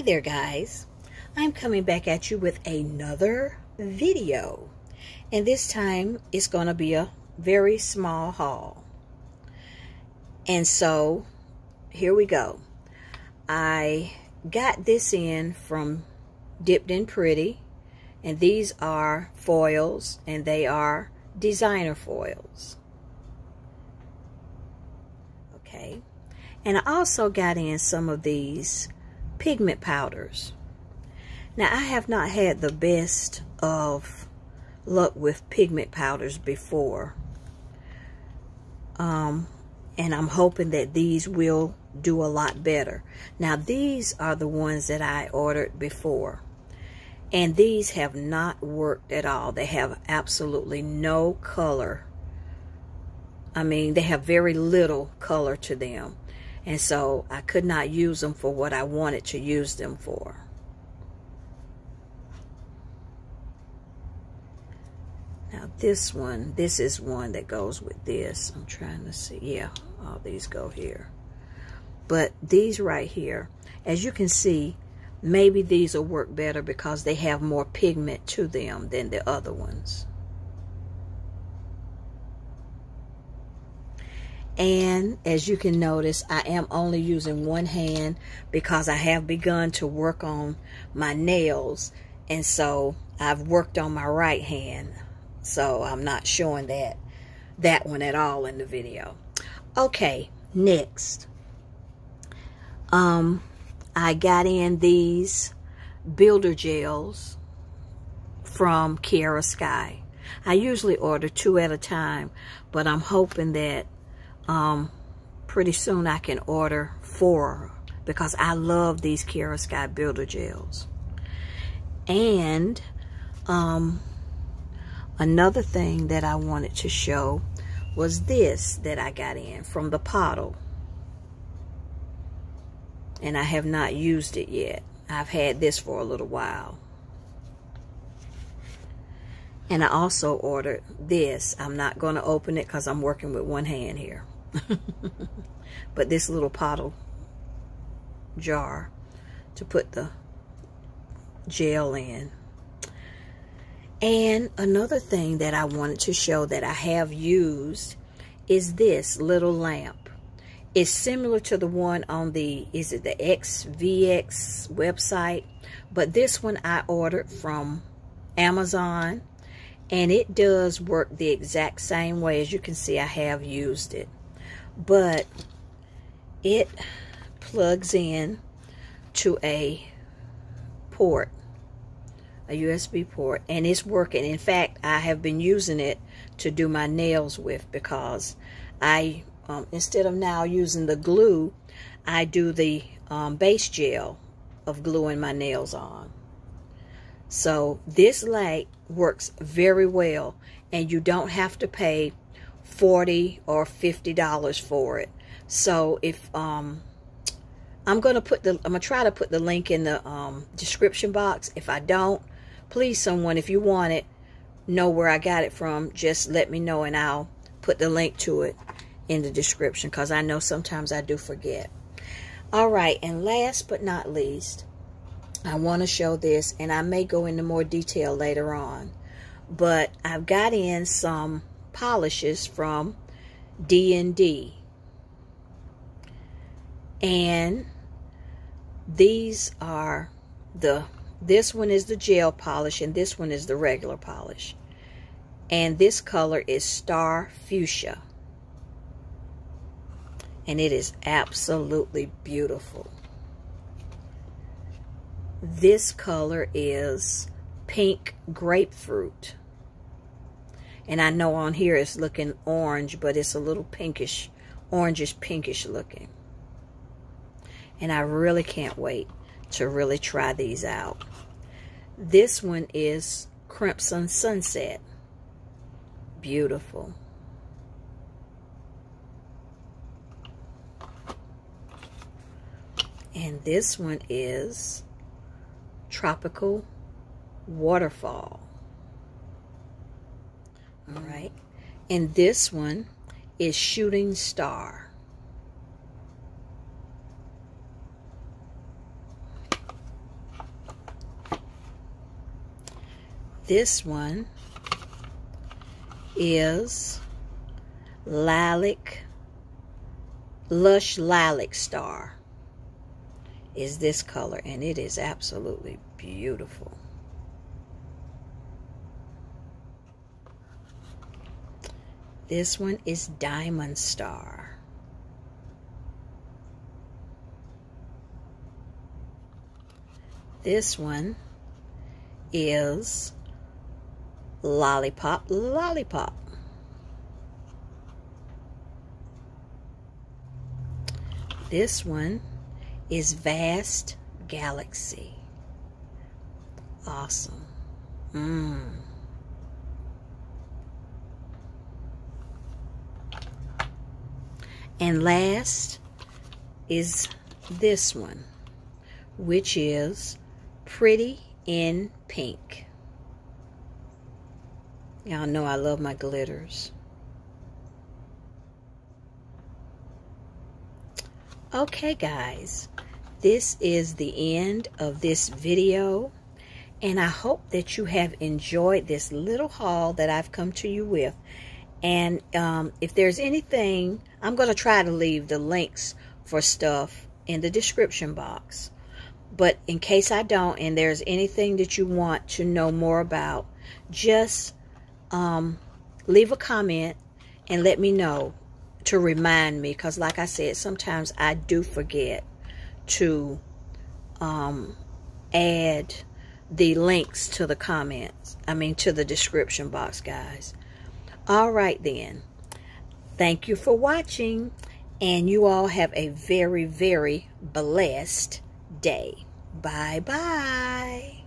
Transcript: Hi there guys, I'm coming back at you with another video, and this time it's going to be a very small haul. And so here we go. I got this in from Dipped in Pretty, and these are foils, and they are designer foils. Okay, and I also got in some of these pigment powders. Now I have not had the best of luck with pigment powders before, and I'm hoping that these will do a lot better. Now these are the ones that I ordered before, and these have not worked at all. They have absolutely no color. I mean, they have very little color to them. And so I could not use them for what I wanted to use them for. Now this one, this is one that goes with this. I'm trying to see. Yeah, all these go here. But these right here, as you can see, maybe these will work better because they have more pigment to them than the other ones. And as you can notice, I am only using one hand because I have begun to work on my nails. And so I've worked on my right hand. So I'm not showing that one at all in the video. Okay, next. I got in these builder gels from Kiara Sky. I usually order two at a time, but I'm hoping that pretty soon I can order four, because I love these Kiara Sky builder gels. And another thing that I wanted to show was this that I got in from the Pottle, and I have not used it yet. I've had this for a little while. And I also ordered this. I'm not going to open it because I'm working with one hand here. But this little Pottle jar to put the gel in. And another thing that I wanted to show that I have used is this little lamp. It's similar to the one on the, is it the XVX website? But this one I ordered from Amazon, and it does work the exact same way. As you can see, I have used it. But it plugs in to a port, a USB port, and it's working. In fact, I have been using it to do my nails with, because I, instead of now using the glue, I do the base gel of gluing my nails on. So this light works very well, and you don't have to pay $40 or $50 for it. So if I'm gonna try to put the link in the description box. If I don't, please, someone, if you want it, know where I got it from, just let me know and I'll put the link to it in the description, because I know sometimes I do forget. All right, and last but not least, I want to show this, and I may go into more detail later on, but I've got in some polishes from DND, and these are the, this one is the gel polish and this one is the regular polish, and this color is Star Fuchsia, and it is absolutely beautiful. This color is Pink Grapefruit, and I know on here it's looking orange, but it's a little pinkish, orangish pinkish looking. And I really can't wait to really try these out. This one is Crimson Sunset. Beautiful. And this one is Tropical Waterfall. All right, and this one is Shooting Star. This one is Lilac, Lush Lilac Star is this color, and it is absolutely beautiful. This one is Diamond Star. This one is Lollipop, Lollipop. This one is Vast Galaxy. Awesome. And last is this one, which is Pretty in Pink. Y'all know I love my glitters. Okay guys, this is the end of this video, and I hope that you have enjoyed this little haul that I've come to you with. And if there's anything, I'm going to try to leave the links for stuff in the description box, but in case I don't and there's anything that you want to know more about, just leave a comment and let me know to remind me, because like I said, sometimes I do forget to add the links to the comments, I mean to the description box, guys. All right then, thank you for watching, and you all have a very, very blessed day. Bye bye.